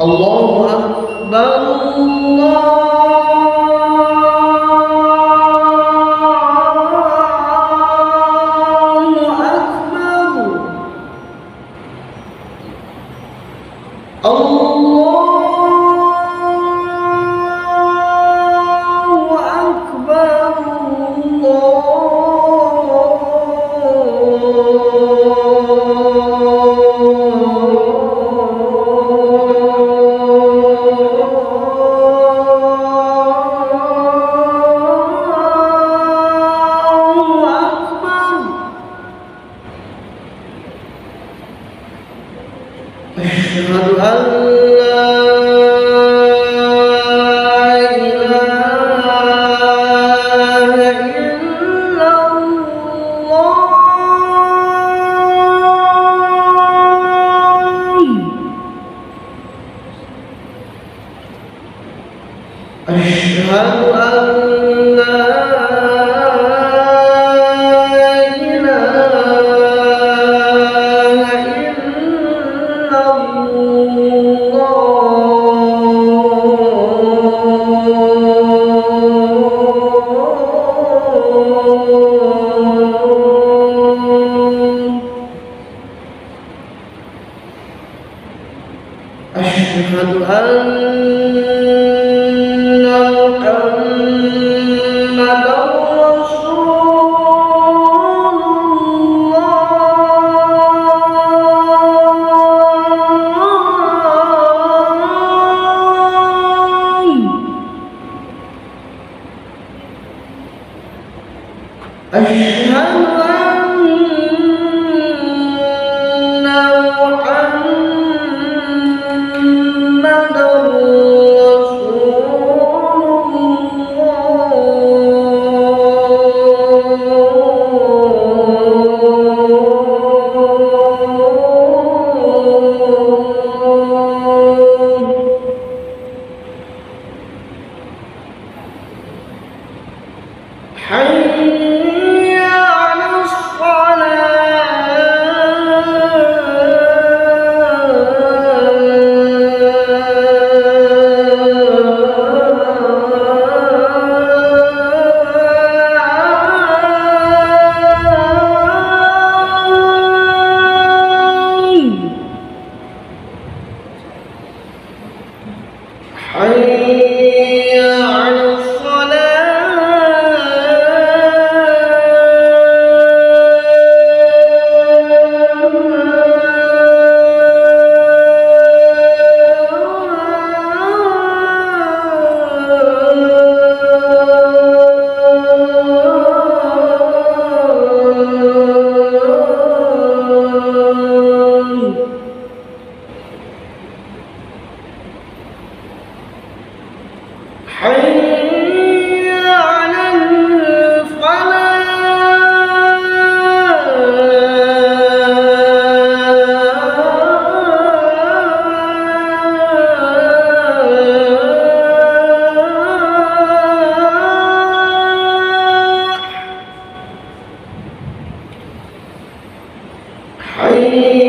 الله أكبر الله أكبر الله أكبر أشهد أن لا إله إلا الله أشهد أن أشهد أن محمد رسول الله أشهد